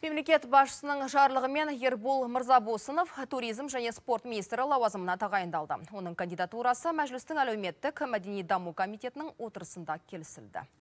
Мемлекет басшысының жарлығымен Ербол Мырзабосынов туризм және спорт министрі лауазымына тағайындалды. Оның кандидатурасы Мәжілістің Әлеуметтік-мәдени даму комитетінің отырысында келісілді.